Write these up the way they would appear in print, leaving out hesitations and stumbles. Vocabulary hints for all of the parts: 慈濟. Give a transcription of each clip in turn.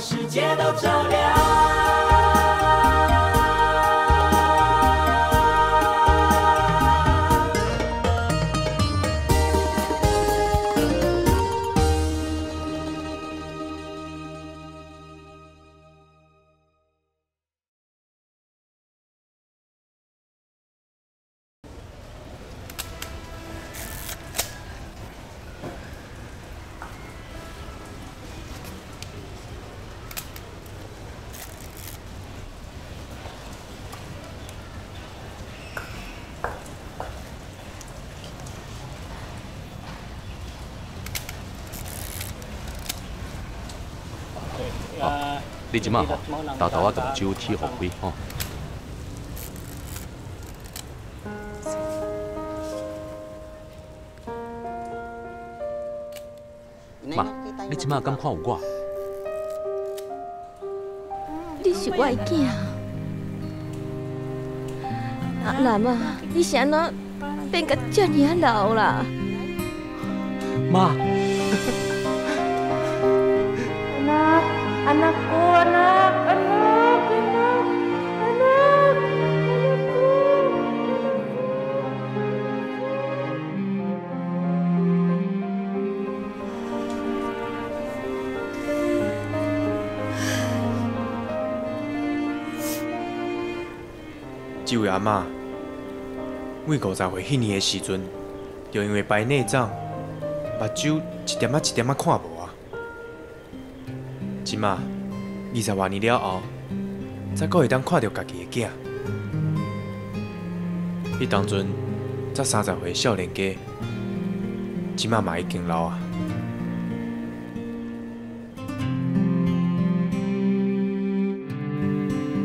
世界都照亮。你即晚學豆豆啊同椒天學會哦。媽，你即晚敢看有我？你是我的囝。阿蘭啊，你是安怎變甲遮尼啊老啦？媽。媽，阿蘭。 这位阿嬷，我50岁迄年的时阵，就因为白内障，目睭一点仔一点仔看无啊。即马20多年了后，才阁会当看到家己的囝。迄当阵才30岁少年家，即马嘛已经老啊。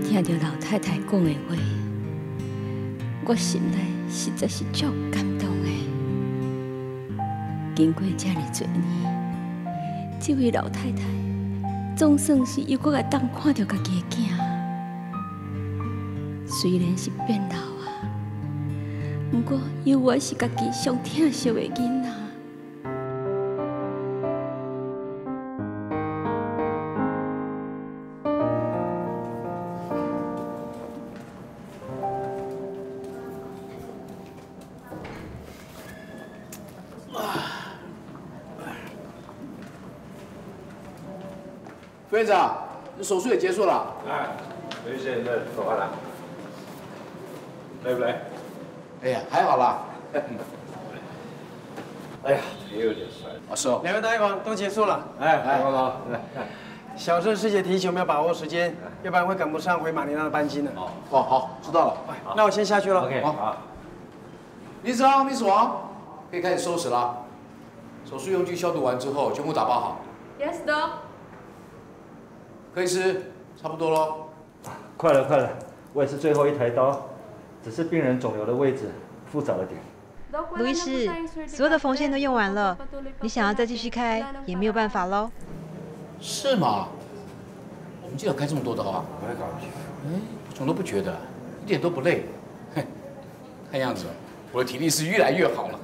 听到老太太讲的话，我心内实在是足感动的。经过这么多年，这位老太太总算是又搁来当看到家己的囝。虽然是变老啊，不过犹原是家己上疼惜的囡仔。 院长，你手术也结束了。哎，刘医生，那手完了，累不累？哎呀，还好啦。哎呀，也有点酸。啊，是哦。两位大夫都结束了。哎，来，王总，小郑师姐提醒我们要把握时间，要不然会赶不上回马尼拉的班机呢。哦，好，知道了。那我先下去了。OK， 好。李张、李子王，可以开始收拾了。手术用具消毒完之后，全部打包好。Yes, doc. 柯医师，差不多喽。快了，我也是最后一台刀，只是病人肿瘤的位置复杂了点。卢医师，所有的缝线都用完了，你想要再继续开也没有办法喽。是吗？我们竟然开这么多刀啊！我也搞不清楚。哎，总都不觉得，一点都不累。看样子，我的体力是越来越好了。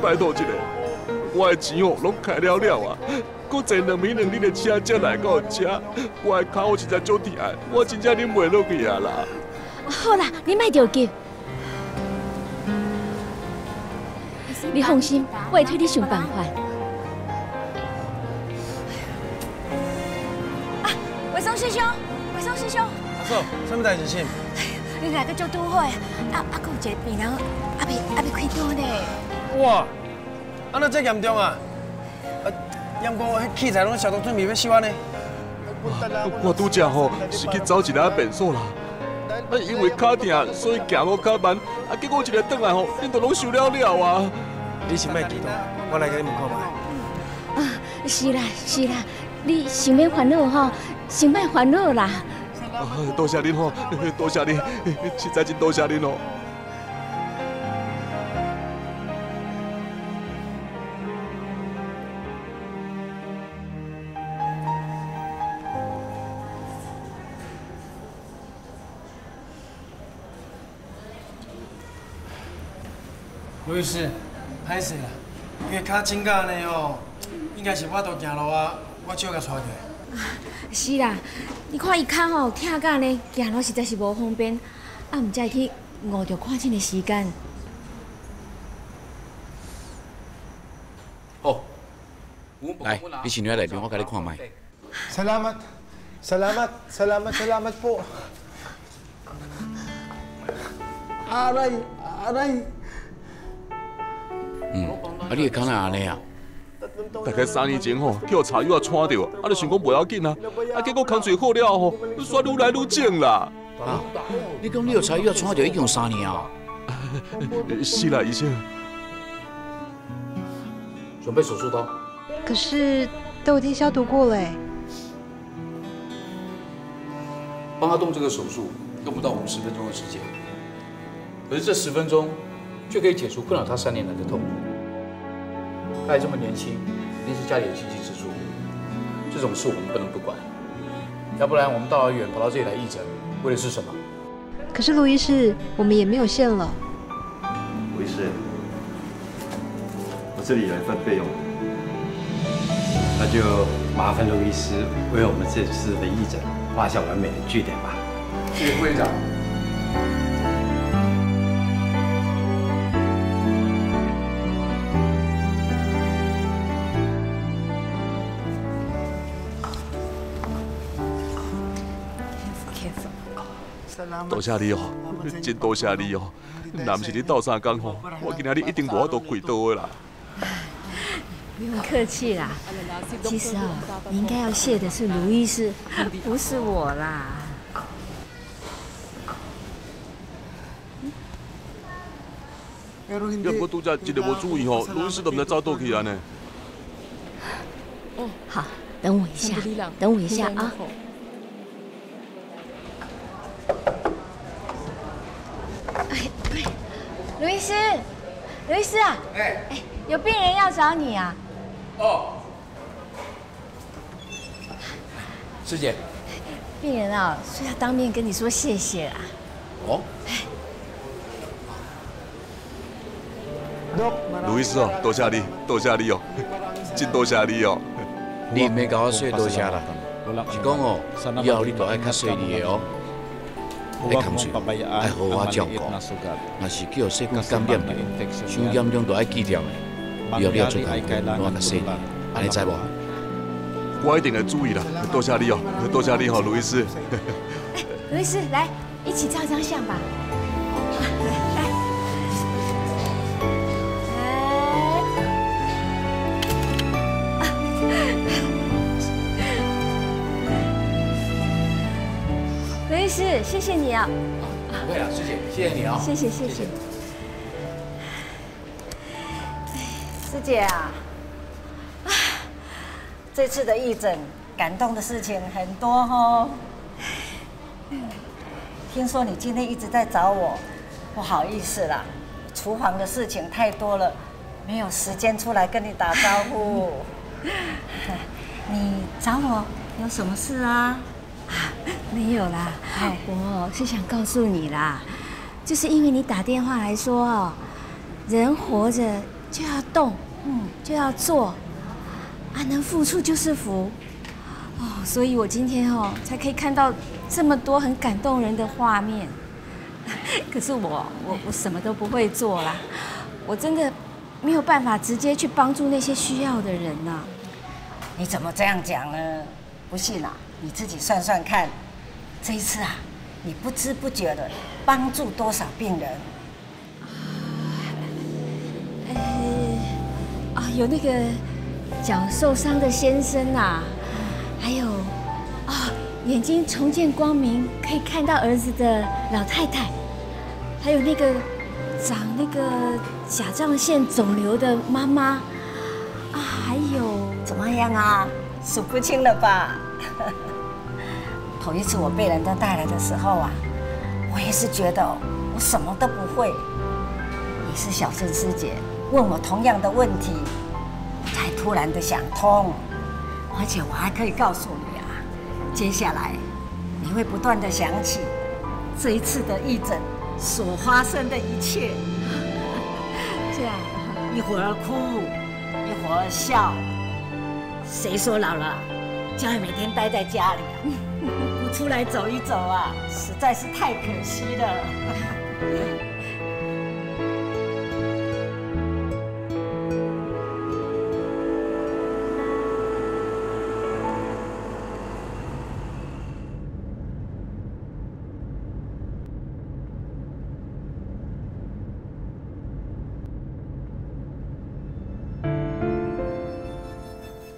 拜托一个，我的钱哦拢开了啊，搁坐2暝2日的车才来到遮，我的脚实在足疼，我真正忍袂落去啊啦。好啦，你莫着急，你放心，我会替你想办法。啊，伟松师兄，阿叔，什么代志先？ 你来个足拄好诶，啊，佫有一个病人，还袂开刀呢。哇，安尼遮严重啊！啊，杨哥，迄器材拢消毒准备要收安尼。我拄只吼是去走一下便所啦，啊，因为脚疼，所以行路较慢，啊，结果一个转来吼，恁都拢收了啊。你是莫激动，我来甲你问看卖。啊，是啦是啦，你想要烦恼吼，先莫烦恼啦。多谢您吼，多谢您，实在真多谢您哦。 吴律师，歹势啦，因为脚真干嘞哦，应该是我都行路啊，我少甲带着。是啦，你看伊脚吼疼干嘞，行路实在是无方便，啊，唔才会去误着看诊的时间。好，来，你先来内边，我甲你看麦。Salamat po. Aray. 啊！你会讲哪安尼啊？大概3年前吼，叫柴油啊穿到，啊就想讲袂要紧啊，啊结果工作好了吼，煞愈来愈正啦。啊！你讲你有柴油啊穿到已经有3年啊？是啦，医生。准备手术刀。可是都已经消毒过了哎。帮他动这个手术用不到50分钟的时间，可是这10分钟。 就可以解除困扰他3年来的痛苦。他还这么年轻，一定是家里有经济支柱，这种事我们不能不管，要不然我们大老远跑到这里来义诊，为的是什么？可是卢医师，我们也没有线了。卢医师，我这里有一份费用，那就麻烦卢医师为我们这次的义诊画下完美的句点吧。谢谢副院长。 多谢你哦，真多谢你哦！若不是你斗三工吼，我今仔日一定无法度跪倒的啦。不用客气啦，其实哦，你应该要谢的是卢医师，不是我啦。要不拄则一个无注意吼，卢医师都唔知走倒去了呢。好，等我一下，等我一下啊。 卢医师，卢医师啊，哎，有病人要找你啊。哦，师姐，病人啊，说要当面跟你说谢谢啊。哦。卢医师哦，多谢你，多谢你哦，真多谢你哦。你没跟我说多谢啦，是讲哦，以后你都爱较细腻的哦。 你感受，爱好我照顾。若是叫细菌感染着，伤严重就爱戒掉的。以后你要做工，我甲说你，安尼知无？我一定会注意啦，多谢你哦，多谢你哦，卢医师。卢医师，来，一起照张相吧。来，来。 刘医师，谢谢你啊！不会了，师姐，谢谢你啊！谢谢。师姐啊，这次的义诊感动的事情很多哦。听说你今天一直在找我，不好意思啦，厨房的事情太多了，没有时间出来跟你打招呼。你找我有什么事啊？ 没有啦，我是想告诉你啦，就是因为你打电话来说哦，人活着就要动，就要做，啊，能付出就是福，哦，所以我今天哦才可以看到这么多很感动人的画面。可是我什么都不会做啦，我真的没有办法直接去帮助那些需要的人呐。你怎么这样讲呢？不信啊？ 你自己算算看，这一次啊，你不知不觉的帮助多少病人？有那个脚受伤的先生啊，还有眼睛重见光明可以看到儿子的老太太，还有那个长那个甲状腺肿瘤的妈妈啊，还有怎么？妈呀啊，数不清了吧！头一次我被人家带来的时候啊，我也是觉得我什么都不会。也是小郑师姐问我同样的问题，我才突然的想通。而且我还可以告诉你啊，接下来你会不断的想起这一次的义诊所发生的一切。这样一会儿哭。 一会儿笑，谁说老了就要每天待在家里啊？不出来走一走啊，实在是太可惜了。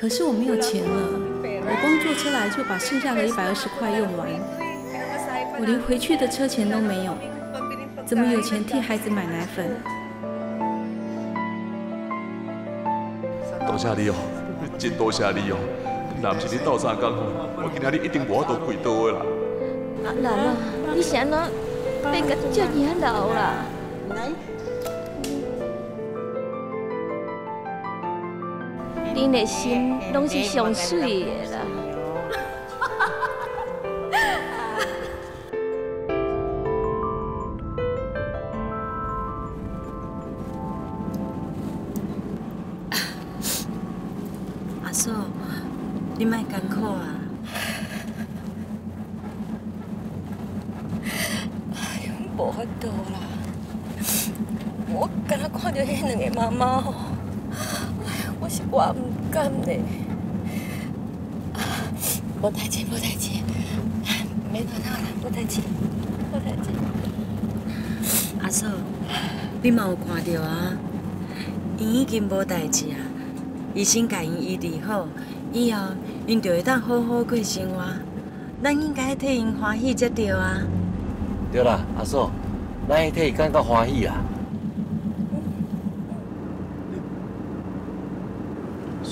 可是我没有钱了，我光坐车来就把剩下的120块用完，我连回去的车钱都没有，怎么有钱替孩子买奶粉？多谢你哦，真多谢你哦！若不是你斗三工哦，我今仔日一定无法度开刀的啦。老啦，你是安怎变个遮尔老啦？恁的心拢是上水的啦。阿嫂，你莫艰苦啊！哎呦，无法度啦！我敢若看到迄两个妈妈哦。 是我唔甘的，无代志，无代志，没烦恼啦，无代志，无代志。阿嫂，你嘛有看到啊？伊已经无代志啊，医生甲伊医治好，以后因就会当好好过生活，咱应该替因欢喜才对啊。对啦，阿嫂，咱要替伊感到欢喜啦。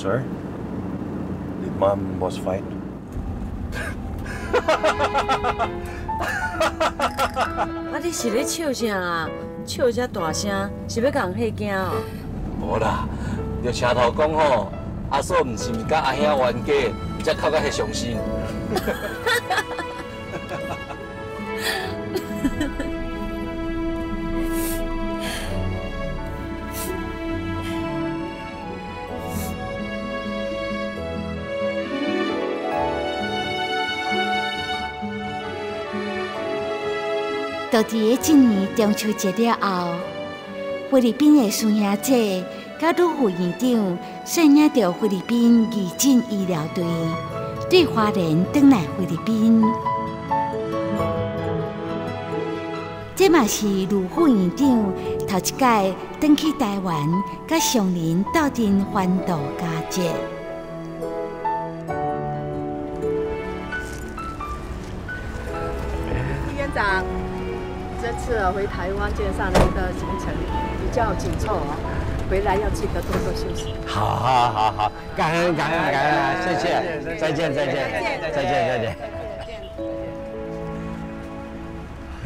Sir, the mom was fine. Ah, you 是咧笑啥啊？笑遮大声，是要共吓惊哦？无啦，着车头讲吼，阿嫂唔是甲阿兄冤家，才哭到遐伤心。就伫个今年中秋节了后，菲律宾的孙兄姐甲陆副院长率领着菲律宾义诊医疗队，对花莲返来菲律宾。这嘛是陆副院长头一届返去台湾，甲上林斗阵欢度佳节。 这次回台湾介绍的一个行程比较紧凑哦，回来要记得多多休息。好，好，好，好，感恩，感恩，感恩，谢谢，再见，再见，再见，再见。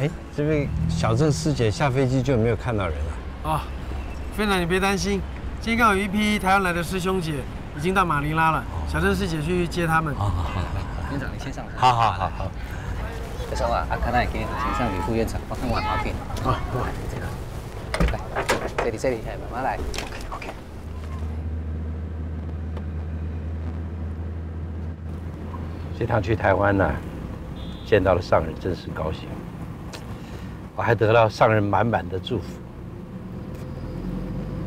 哎，这位小郑师姐下飞机就没有看到人了啊？飞长，你别担心，今天刚好有一批台湾来的师兄姐已经到马尼拉了，小郑师姐去接他们。好好好，院长，你先上。好好好好。 这时候啊，阿康也给你呈上给副院长，我看我很好给。好，过来，这个，来，这里这里，哎，慢慢来。OK OK。这趟去台湾呢、啊，见到了上人，真是高兴。我还得到上人满满的祝福。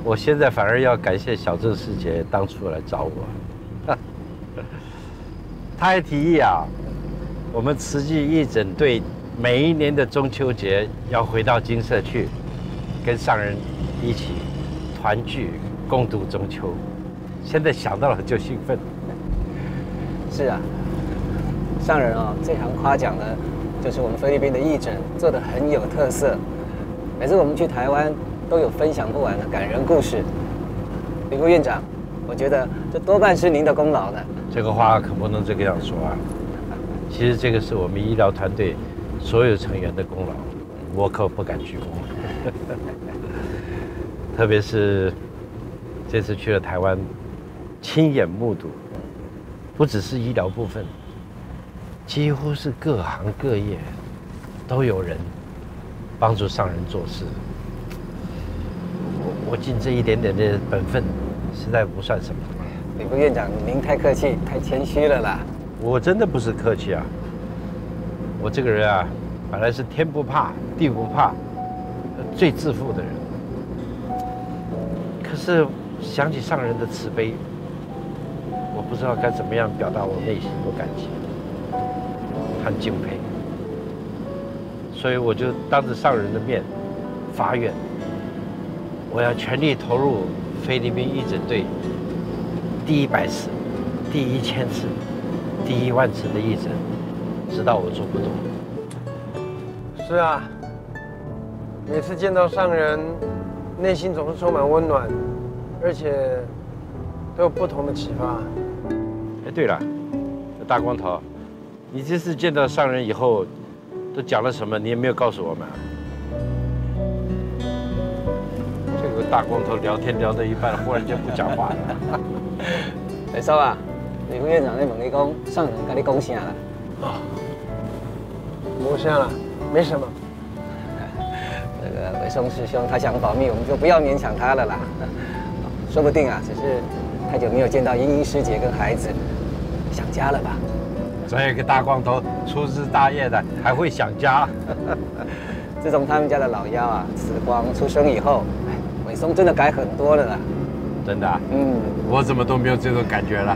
我现在反而要感谢小郑师姐当初来找我，她还提议啊。 我们慈济义诊队每一年的中秋节要回到精舍去，跟上人一起团聚，共度中秋。现在想到了就兴奋。是啊，上人哦，最常夸奖的，就是我们菲律宾的义诊做得很有特色。每次我们去台湾都有分享不完的感人故事。林副院长，我觉得这多半是您的功劳呢。这个话可不能这个样说啊！其实这个是我们医疗团队所有成员的功劳，我可不敢居功。特别是这次去了台湾，亲眼目睹，不只是医疗部分，几乎是各行各业都有人帮助上人做事。 我尽这一点点的本分，实在不算什么。李副院长，您太客气、太谦虚了啦。我真的不是客气啊。我这个人啊，本来是天不怕地不怕，最自负的人。可是想起上人的慈悲，我不知道该怎么样表达我内心的感激和敬佩。所以我就当着上人的面发愿。 我要全力投入菲律宾义诊队第100次、第1000次、第10000次的义诊，直到我做不动。是啊，每次见到上人，内心总是充满温暖，而且都有不同的启发。哎，对了，大光头，你这次见到上人以后，都讲了什么？你也没有告诉我们。 大光头聊天聊到一半，忽然就不讲话了。哎，叔啊，李副院长在问你讲，上人跟你讲啥了？啊，没啥了，没什么。那个伟松师兄他想保密，我们就不要勉强他了啦。说不定啊，只是太久没有见到英英师姐跟孩子，想家了吧？总有一个大光头粗枝大叶的，还会想家。自从他们家的老幺啊紫光出生以后。 伟松真的改很多了啦，真的、啊，嗯，我怎么都没有这种感觉了。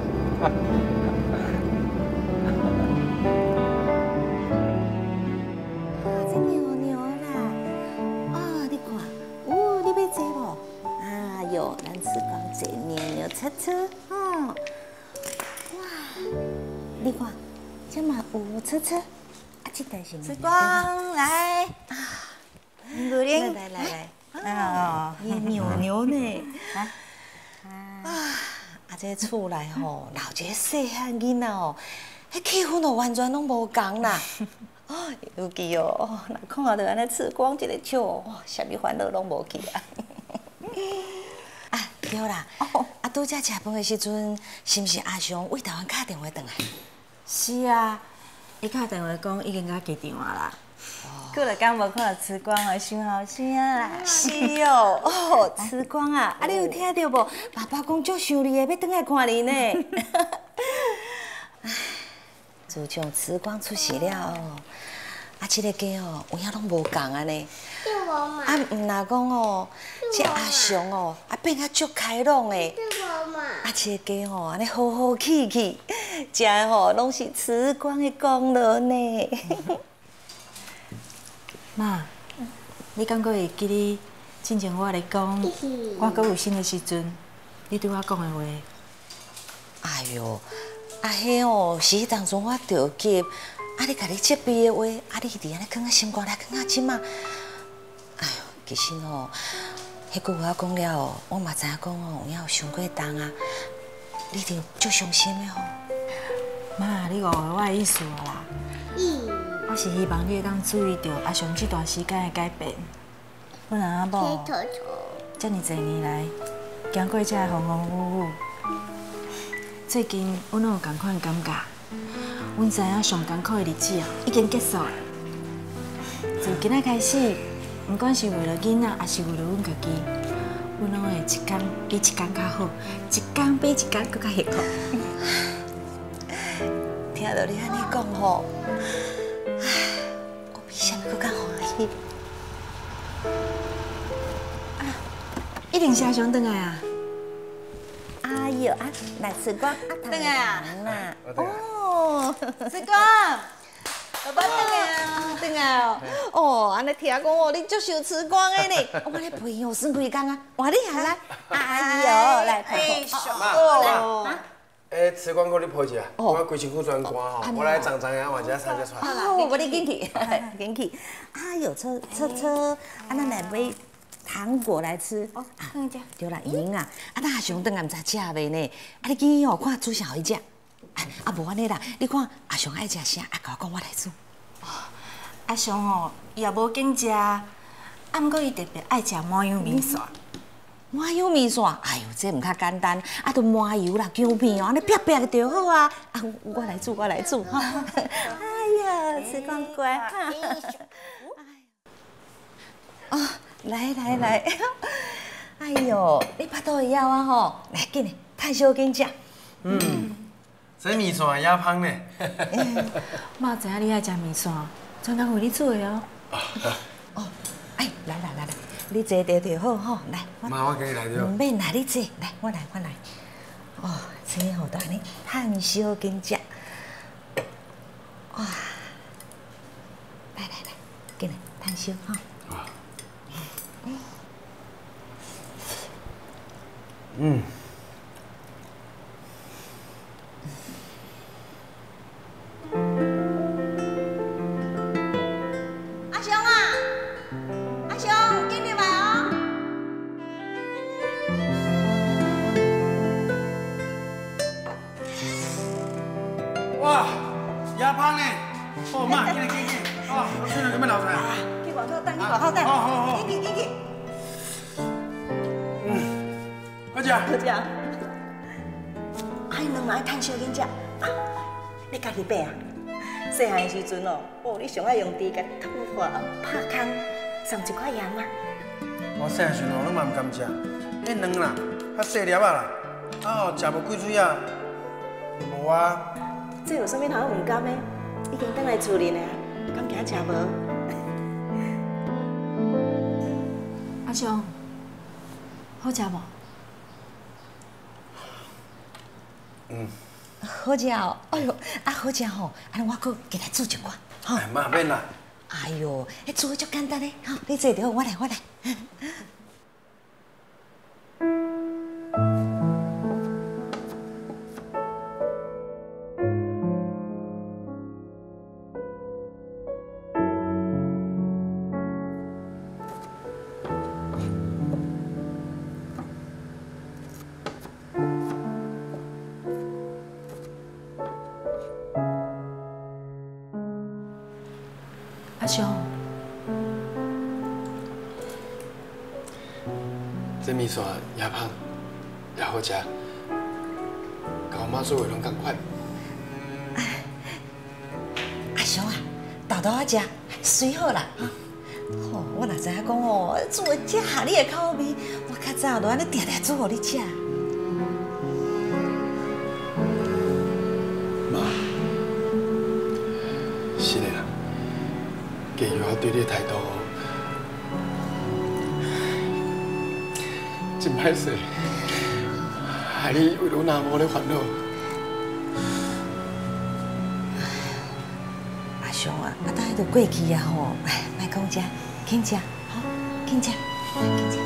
真牛牛啦！哦，你看，哦，你要坐无？啊哟，咱吃光坐牛牛吃吃，哦，哇，你看，这嘛有吃吃，啊，这台是。吃光来，牛奶来来来。 啊，也牛牛呢，啊，这厝内吼，老一细汉囡仔哦，迄气氛哦完全拢无同啦。哦，尤其哦，那看下到安尼吃光一个笑，哇，啥物烦恼拢无去啊。啊，对啦，啊，拄则食饭的时阵，是毋是阿雄为台湾打电话转来？是啊，伊打电话讲已经甲机场啊啦。 过了刚无看到慈光啊，想好声啦！是哦，哦，慈光啊，啊，你有听到无？爸爸讲足想你的，要转来看你呢。自从慈光出世了，啊，这个家哦，有影拢无共啊呢。对无嘛？啊，唔若讲哦，这阿雄哦，啊变较足开朗诶。对无嘛？啊，这个家吼，安尼好好气气，真吼拢是慈光的功劳呢。 妈，你敢搁会记哩？之前我咧讲，我搁有心的时阵，你对我讲的话。哎呦，啊嘿哦，是当初我着急，啊你家己责备的话，啊你伫安尼囥啊心肝内囥啊即嘛。哎呦，其实哦，迄句话讲了哦，我嘛知影讲哦，有影有伤过重啊，你着足伤心的吼。妈，你误会我的意思啦。 我是希望你会当注意到阿雄这段时间的改变，不然阿某这么侪年来，经过这风风雨雨，最近阮拢有同款感觉。阮知影上艰苦的日子哦，已经结束了。从今仔开始，不管是为了囡仔，还是为了阮家己，阮拢会一天比一天较好，一天比一天更加幸福。听到你安尼讲吼。 啊！一定是阿雄回来啊！哎呦啊，来吃光，回来啊！哦，吃光，爸爸回来啊，回来哦！哦，安尼听讲哦，你足受吃光的呢，我咧陪哦，算几工啊？哇，你下来，哎呦，来陪哦，来。 哎，吃光哥，你陪一下，我规身躯全汗吼，我来长长下，换一下衫再穿。好，我你进去，进去。啊，有车，安那来买糖果来吃。哦，嗯，对。对啦，莹啊，啊，咱阿雄顿也毋知食未呢？啊，你今日哦看煮啥好食？啊，无安尼啦，你看阿雄爱食啥，啊，甲我讲我来煮。阿雄哦，伊也无紧食，啊，毋过伊特别爱食麻油面线。麻油面线，哎呦，这毋较简单，啊，都麻油啦、姜片哦，安尼撇撇就好啊。啊，我来煮，我来煮。哎呀，时光乖哈。 啊、哦，来，哎呦，你巴肚会枵啊吼？来，紧嘞，趁小紧食。嗯，这面线也香嘞。妈知影你爱食面线，专工为你做的哦。哦，哎，来，你坐着就好吼，来。妈，我跟你来着。唔免啦，你坐，来，我来。哦，这吼都安尼，趁小紧食。哇，来，紧嘞，趁小吼。 嗯，阿雄啊，阿雄，进入来哦。哇，野芳呢？哦妈，进来，哦，孙女有咩流产？去外口等，去外口等。好，进去。 好食，哎，两个爱趁小囡食，你家己买啊。细汉的时阵哦，哦，你上爱用猪甲脱发、拍空，送一块盐啊。我细汉时哦，拢嘛唔甘食，迄卵啦，较细粒啊啦，啊哦，食无几水啊，无啊。这有啥物通唔甘的？已经等来厝里呢，敢惊食无？阿雄，好食无？ 嗯，好食哦！哎呦，啊好食吼！安尼我搁给来煮一寡，吼。哎，妈免啦。哎呦，迄煮足简单嘞，吼！你坐着，我来。阿雄，这面线也香，也好食，跟我妈做的拢同款。阿雄啊，豆豆啊食，水好啦。吼，我哪知影讲哦，做的这合你的口味，我较早就安尼定做互你食。妈，是的啦。 基于我对你的态度，真歹势，害你为阮阿母咧烦恼。阿雄啊，阿当迄个过去啊吼，哎，莫讲遮，紧食，好，紧食，紧食。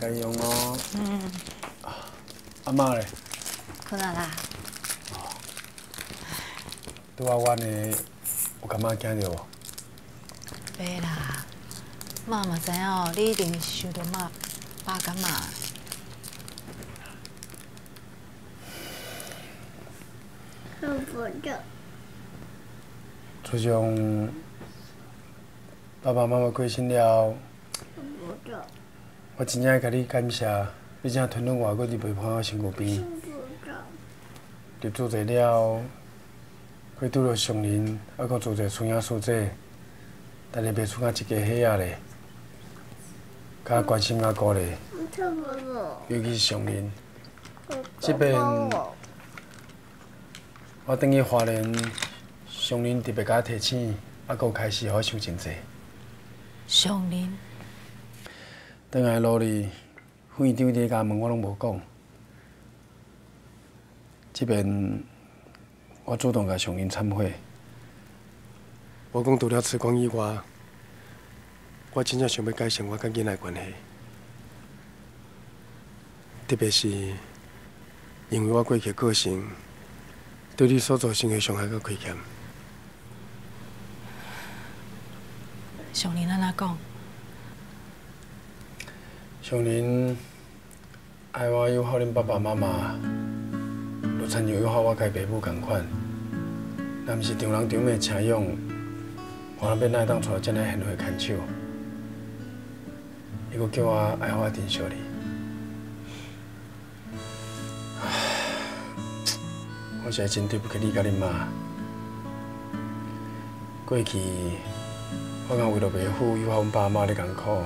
家用咯，嗯，阿妈咧，困啊啦，拄啊晚嘞，有甲妈惊着无？袂啦，妈嘛知影哦，你一定是想着妈爸甲妈。看不着。自从爸爸妈妈过身了，看不着。 我真正甲你感谢，你正吞落外国你陪伴我身躯边。入做侪了，佮拄着上人，还佫做侪孙仔孙仔，但是袂出啊一家伙仔咧，较关心阿姑咧，尤其是上人。这边我等于华人，上人特别甲我提醒，还佫开始互我想真济。上人。 倒来路哩，副院长伫家问我拢无讲。这边我主动甲上人忏悔，我讲除了慈光以外，我真正想要改善我甲囡仔关系。特别是因为我过去个性对你所造成的伤害佮亏欠。上林安怎讲？上林爱我又好恁爸爸妈妈，就亲像又好我家爸母同款。若毋是丈人丈妹请养，我哪要哪当娶遮尔贤惠牵手？伊佫叫我爱我珍惜你。 我是真对不起你甲恁妈。过去我敢为了爸母，又害阮爸妈咧艰苦，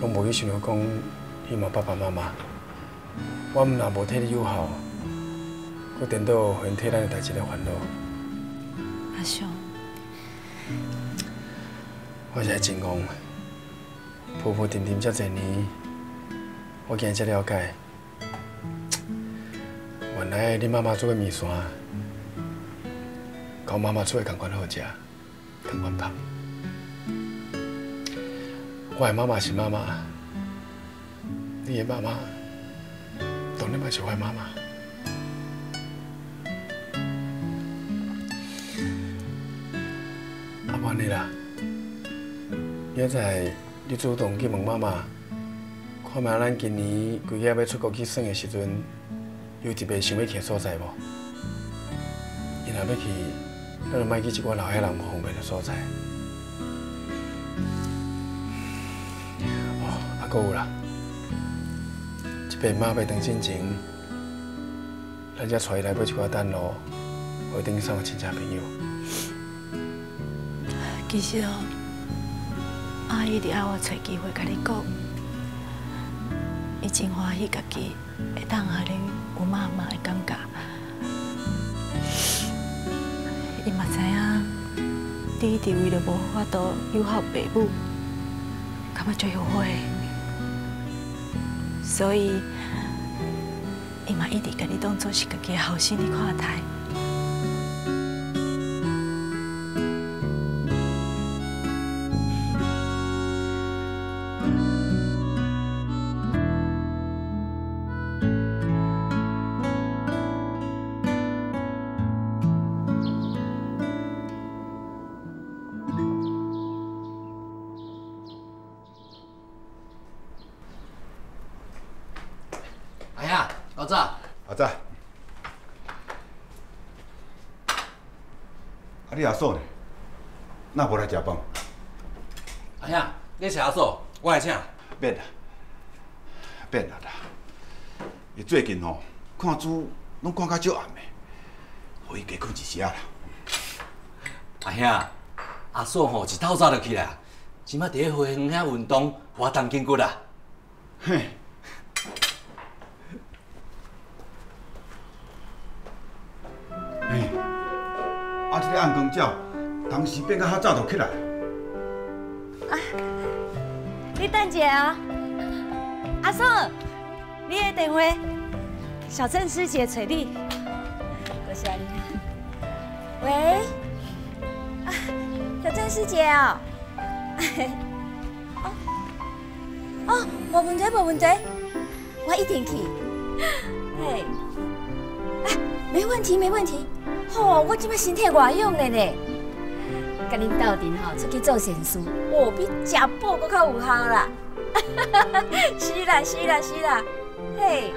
拢无去想着讲去骂爸爸妈妈。我毋若无替你友好，佮颠倒还替咱个代志来烦恼。阿兄，我是真戆，浮浮沉沉遮侪年，我今日才了解。 原来你妈妈做个面线，甲妈妈做个同款好食，同款香。我的妈妈是妈妈，你的妈妈当然嘛是我的妈妈。阿爸你啦，明仔载你主动去问妈妈，看卖咱今年规个要出国去耍的时阵。 有一个想要去的所在无？伊若要去，咱就莫去一寡老岁人无方便的所在。哦，啊，搁有啦，即边妈要当进前，咱才带伊来买一寡单咯，或顶送个亲戚朋友。其实哦，阿姨伫爱我找机会甲你讲，伊真欢喜家己会当下恁。 我妈妈的感觉，伊嘛知影，你伫为了无法度友好爸母，感觉最后悔，所以伊嘛一直甲你当做是家己的后生伫看待。嫂呢？那无来食饭。阿兄，你请阿嫂，我来请。免啦，免啦啦。伊最近吼，看书拢看较少暗的，互伊加困一时啊啦。阿兄，阿嫂吼一透早就起来，即摆伫咧花园遐运动，活动筋骨啦。嘿。 这暗光鸟，当时变到较早就起来。啊，你等一下、哦，阿嫂，你的电话，小郑师姐找你。多谢你。喂，啊，小郑师姐哦，哦，哦，无问题，无问题，我一定去。嘿，哎、啊，没问题，没问题。 吼、哦，我即摆身体外用嘞嘞，甲恁斗阵吼，出去做善事，哦，比食补搁较有效啦。是啦，是啦，是啦，嘿。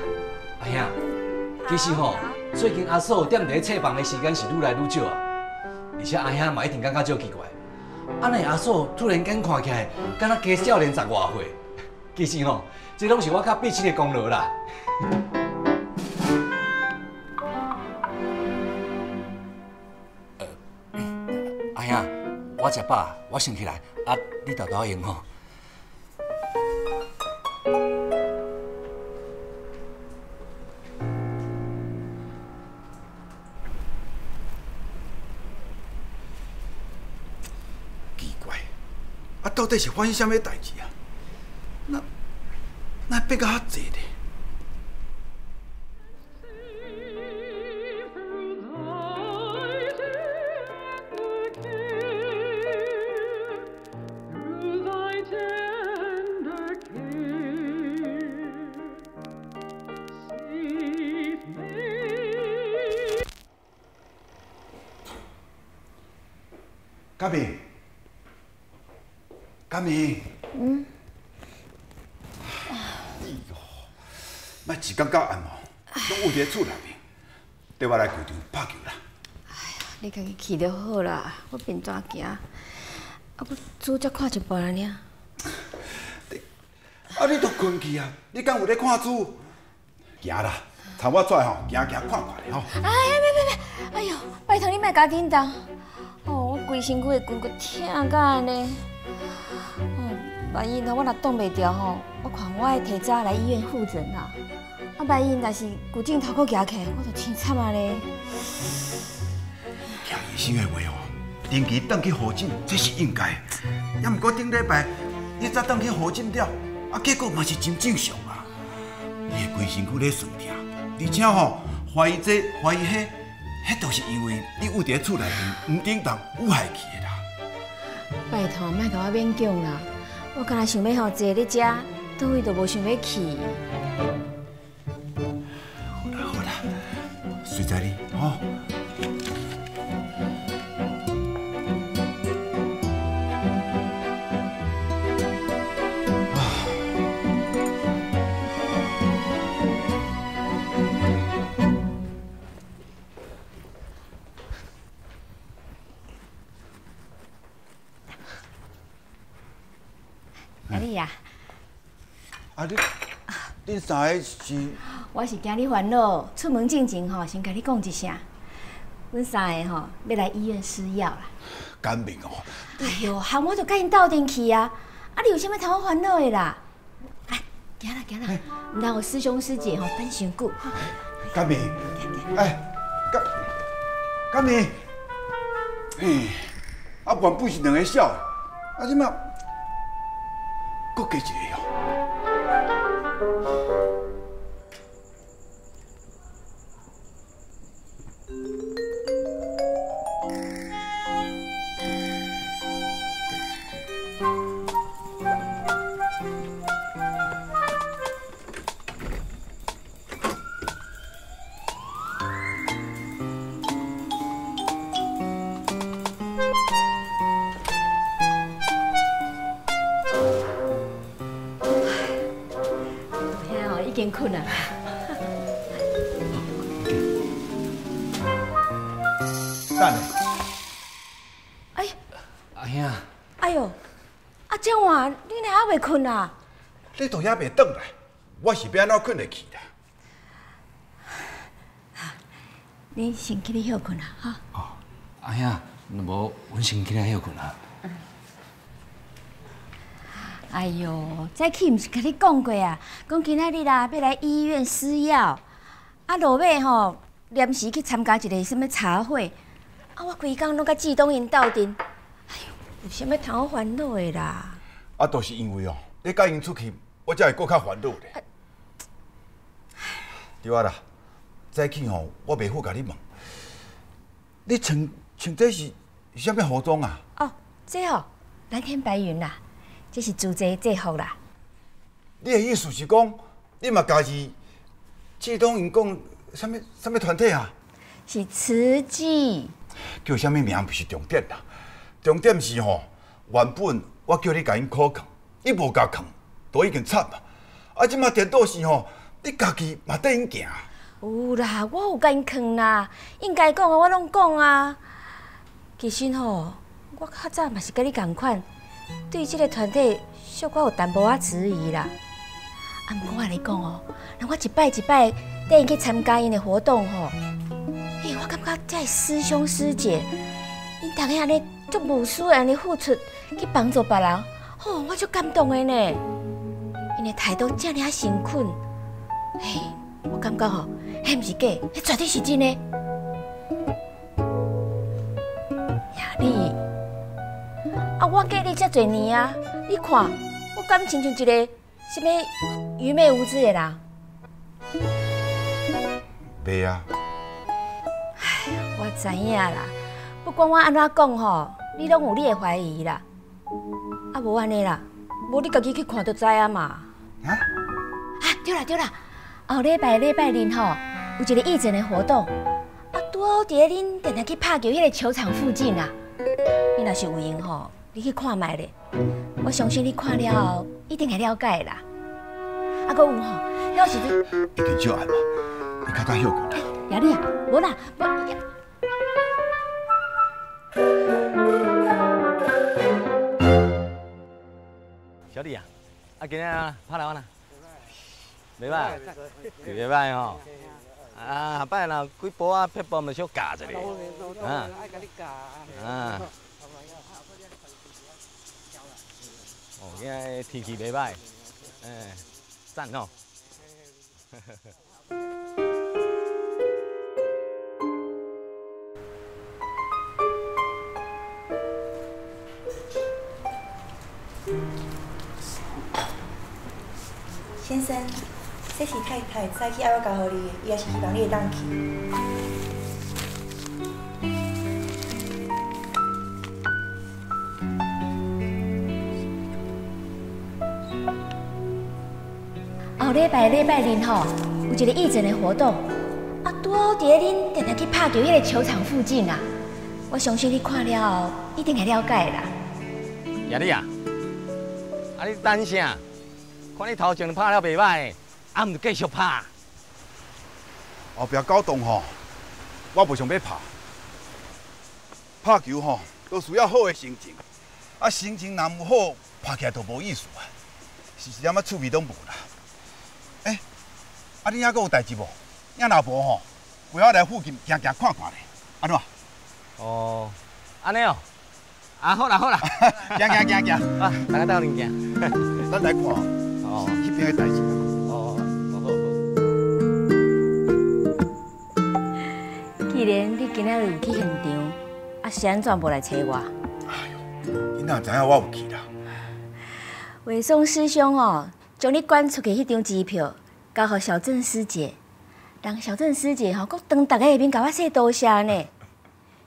阿兄，其实吼，最近阿嫂踮伫册房的时间是愈来愈少啊，而且阿兄嘛一定感觉少奇怪，安尼阿嫂突然间看起来，敢若加少年10外岁，其实吼，这拢是我较毕生的功劳啦。我食饱，我先起来，啊，你豆豆用吼。奇怪，啊，到底是发生什么代志啊？那变个较济咧？嘉明，嘉明，嗯，哎呦，咪一工到暗哦，拢有伫厝内面，缀我来球场拍球啦。哎呀，你家己去就好啦，我凭怎行？啊，我煮才看一半尔。啊，你都困去啊？你敢有咧看书？行啦，参我出来吼，行行看看咧吼。哎，别，哎呦，拜托你莫加紧动。 哦，我规身躯的筋骨痛到安尼，哦，万一若我若挡袂住吼，我看我爱提早来医院复诊啦。啊，万一若是骨镜头搁夹起，我就凄惨啊咧。听医生的话哦，定期转去复诊，这是应该。也毋过顶礼拜你才转去复诊了，啊，结果嘛是真正常啊。你的规身躯咧酸痛，而且吼怀疑这怀疑迄。 迄都是因为你有伫厝内面唔顶当有害去的啦。拜托，莫甲我勉强啦！我干那想要吼坐咧遮，倒位都无想要去。好啦好啦，随在你吼。哦 啊，恁三个是？我是惊你烦恼，出门进前吼，先甲你讲一声，阮三个吼要来医院吃药啦。干明哦！哎呦，喊我就甲因斗阵去啊！啊，你有啥物通好烦恼的啦？哎，行啦行啦，唔通有师兄师姐吼等伤久。干明，哎，干明，哎，啊原本是两个小，啊即嘛，搁加一个哦。 困啦！你都还袂倒来，我是要安怎困会去啦？你先去你休困啦，哈！哦，阿兄，那无，阮先去遐休困啦。哎呦，早起毋是甲你讲过啊？讲今仔日啦，要来医院施药，啊，落尾吼临时去参加一个什么茶会，啊，我规工拢甲志东因斗阵，哎呦，有啥物通好烦恼的啦？ 啊，都是因为哦，你甲因出去，我才会搁较烦恼咧。对啊啦，早起吼，我袂好甲你问，你穿这是啥物服装啊？哦，这哦，蓝天白云啦，这是自制制服啦。你的意思是讲，你嘛家己，志东因讲啥物团体啊？是慈济。叫啥物名不是重点啦，重点是吼，原本。 我叫你甲因考扛，你无甲扛，都已经惨啊！啊，即马颠倒是吼，你家己嘛缀因行。有啦，我有甲因扛啦，应该讲的我拢讲啊。其实吼，我较早嘛是甲你同款，对即个团体小可有淡薄仔质疑啦。啊，毋过我来讲哦，人我一摆缀因去参加因的活动吼，嘿，我感觉这师兄师姐，因逐个安尼足无私安尼付出。 去帮助别人，哦，我足感动的呢。因的态度遮尔啊诚恳，嘿，我感觉吼，迄毋是假，迄绝对是真的。呀你，啊，我嫁你遮侪年啊，你看我敢亲像一个什么愚昧无知的人？袂啊。哎，我知影啦，不管我安怎讲吼，你拢有你的怀疑啦。 啊，无安尼啦，无你家己去看就知啊嘛。啊？啊，对啦，后礼拜日吼，有一个义诊的活动，啊，拄好伫咧恁定定去拍球迄个球场附近啊。你若是有闲吼，你去看卖咧。我相信你看了后，一定会了解啦。啊，搁有吼，要是你一定少按嘛，你较较休困啦。亚丽啊，无啦，小李啊，啊今仔拍来玩啦，袂歹，袂歹吼。 啊，下摆啦，几波啊，撇波咪少教一下，啊，啊，哦，今仔天气袂歹，哎，赞哦。先生。 这是太太早起爱我交予你的，伊也是希望你会当去。后礼拜日吼，有一个义诊的活动，啊，拄好伫咧恁常常去拍球迄个球场附近啊。我相信你看了后，一定会了解啦。亚丽啊，啊你等啥？看你头前拍了袂歹。 啊，毋继续拍，后壁搞动吼，我无想要拍。拍球吼，都需要好的心情，啊，心情若唔好，拍起来就无意思啊，是一点仔趣味都无啦。哎，啊，你遐阁有代志无？你若无吼，陪我来附近行行看看咧，安怎？哦，安尼哦，啊好啦好啦，行，啊，大家斗阵行，咱来看哦，迄边的代志。 既然你今仔日有去现场，啊是安怎无来找我？哎呦，你哪知影我有去啦？伟松师兄哦，将你赶出去迄张支票交予小郑师姐，人小郑师姐吼，佫当大家下面甲我说多谢呢。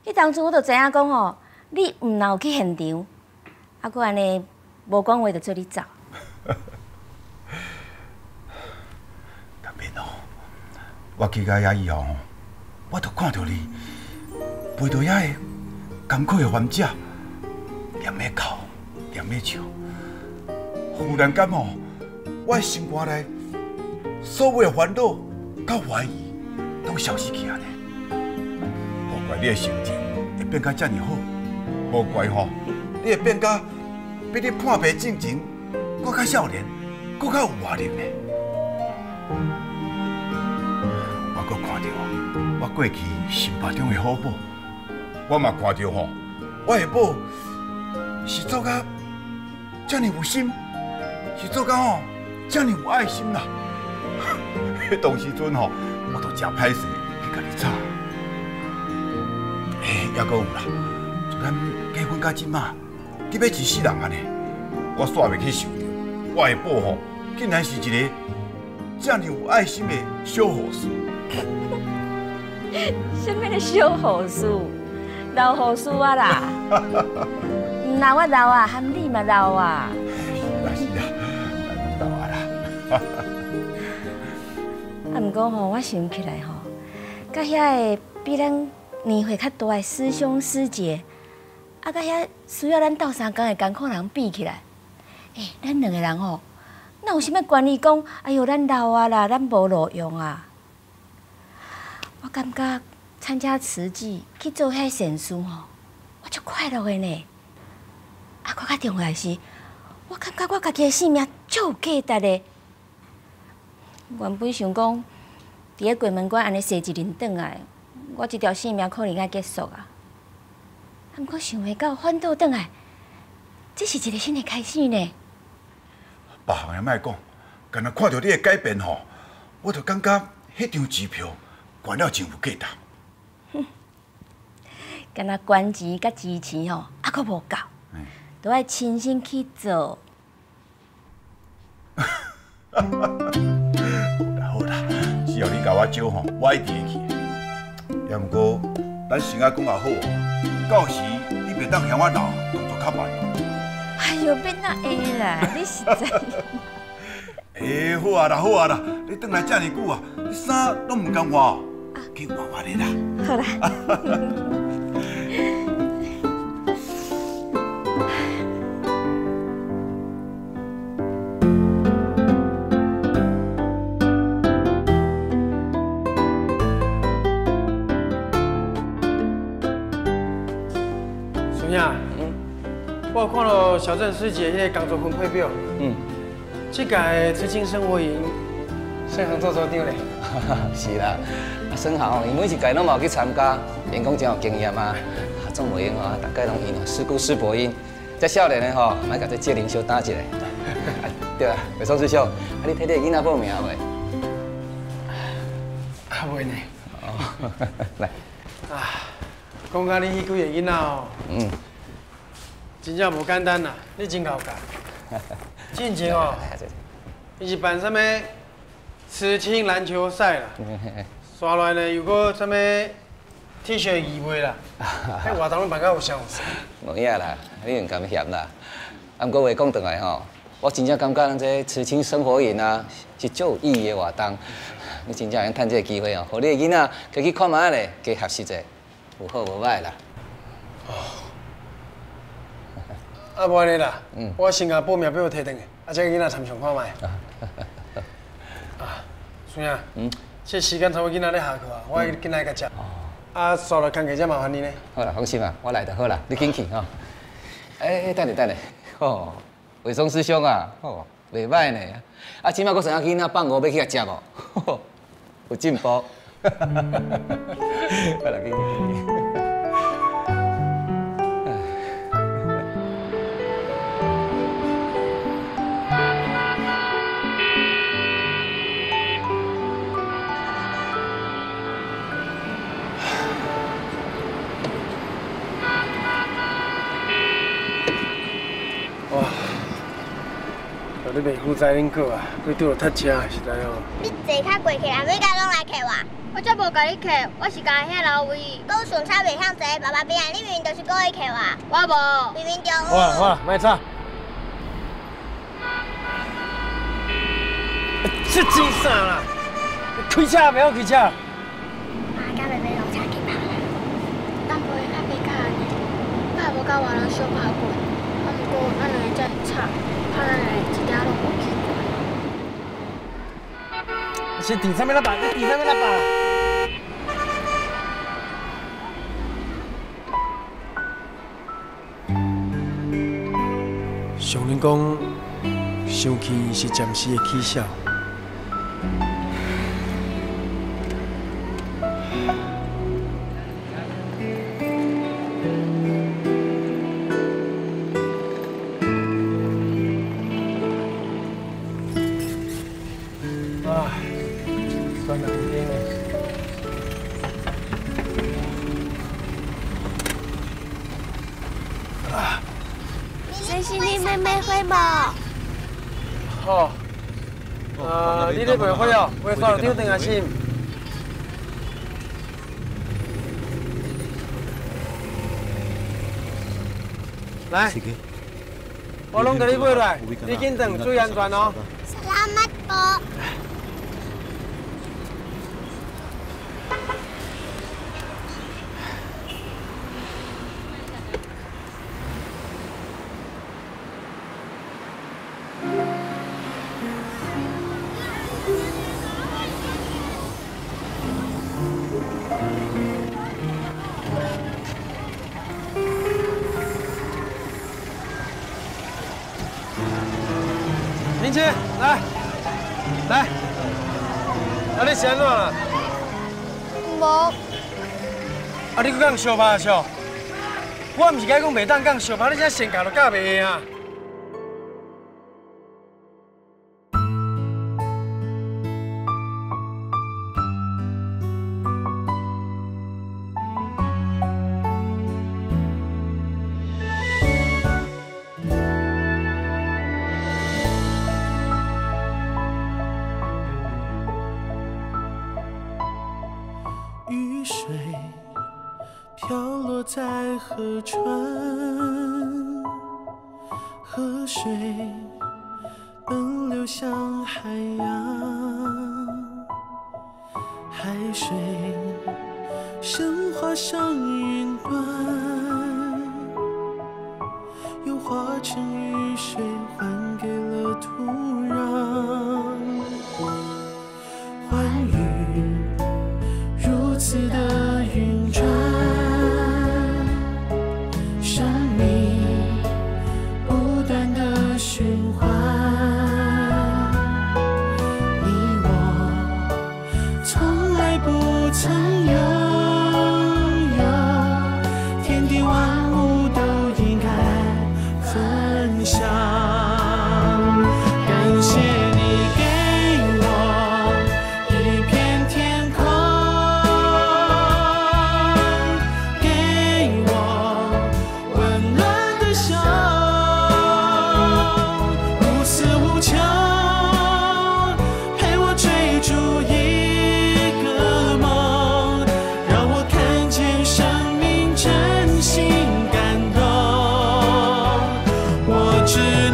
迄当初我就知影讲哦，你唔若有去现场，啊佫安尼无讲话就做你走。干面哦，我去到遐以后。 我都看到你陪到遐个艰苦的患者，连咧哭，连咧笑。忽然间哦，我心肝内所有的烦恼、甲怀疑，拢消失去啊！无怪你的心情会变甲遮尔好，无怪吼，你会变甲比你破病进前搁较少年，搁较有活力呢。我搁看到。 我过去心目中的好某，我嘛看到吼，我的某是做甲遮尔有心，是做甲吼遮尔有爱心啦。迄当时阵吼，我都真歹势去甲你吵。嘿，还阁有啦，就咱结婚到即嘛，你要一世人安尼，我煞袂去想着，我的某吼竟然是一个遮尔有爱心的小护士。什么的小护士，老护士啊啦！唔老啊老啊，含你嘛老啊！是啊，咱拢老啊啦。啊，不过吼，我想起来吼，甲遐个比咱年岁较大的师兄师姐，啊，甲遐需要咱斗相共的艰苦人比起来，哎，咱两个人吼，那有啥物关系讲？哎呦，咱老啊啦，咱无路用啊！ 我感觉参加慈济去做遐善事吼，我足快乐的呢。啊，我较重要是，我感觉我家己的性命足有价值的。原本想讲，伫咧鬼门关安尼坐一日转来，我这条性命可能要结束啊。啊，毋过想袂到反倒转来，这是一个新的开始呢。别项也莫讲，干那看到你的改变吼，我就感觉迄张支票。 管了真有价值。哼，干那捐钱甲支持吼，还阁无够，都要亲身去做。好啦，只要你甲我招吼，我一定会去。也毋过，咱先啊讲也好，到时你袂当嫌我老，动作较慢。哎呦，别那会啦，你实在。哎，好啊啦，好啊啦，你等来遮尔久啊，你衫拢唔甘换。 去玩玩的啦！好啦。到小镇水节迄个工作分配表，即届推进生活营，沈航做组长嘞。是啦，啊沈航伊每一届拢嘛有去参加，因讲真有经验啊。啊总袂用哦，大概拢伊哦师姑师伯因，遮少年嘞吼，莫甲这借零小打一下。啊对啦，袂爽水小，啊你替你囡仔报名袂？啊袂呢。哦，来。啊，讲到你迄几个囡仔哦。嗯。 真正无简单啦，你真好教。进前哦，伊是办什么刺青篮球赛啦，刷来呢又搁什么 T 恤义卖啦，迄活动拢办到有上势。无影啦，你唔敢嫌啦。啊，不过话讲转来吼，我真正感觉咱这刺青生活营啊，是足有意义的活动。你真正能趁这个机会哦，互你囡仔加去看卖咧，加学习者，有好无歹啦。哦 啊，无安尼啦，我先甲报名表摕转去，啊，再囡仔参详看卖。啊，孙啊，这时间差不多囡仔咧下课啊，我囡仔甲食。啊，刷落工课才麻烦你呢。好啦，放心啦，我来就好啦，你紧去吼。哎，等下等下，哦，伟松师兄啊，哦，袂歹呢。啊，即摆我想囡仔放学要去甲食无？有进步。我来紧去。 你袂负责恁哥啊，你对我太车实在哦。你坐较过去啦，每家拢来客我。我才无甲你客，我是甲遐老位。讲顺差袂向侪，爸爸边啊，你明明就是故意客我。我无。明明就有。好啦好啦，卖吵。这真啥啦？开车袂晓开车。妈甲妹妹拢差几拍啦，但袂爱比较呢。我也无甲外人相拍过，啊不过咱两个真吵。 是底上面那把，是底上面那把。 上人讲，生气是暂时的起效。是。来，我拢给你买来，你紧等，注意安全哦。Selamat po。是安怎啦？无。啊，你去讲相拍是？我唔是甲你讲袂当讲相拍，你只先教都教袂下啊。河川，河水奔流向海洋，海水升华上云端，又化成雨水还给了土壤。欢愉如此的运转。 生命。是。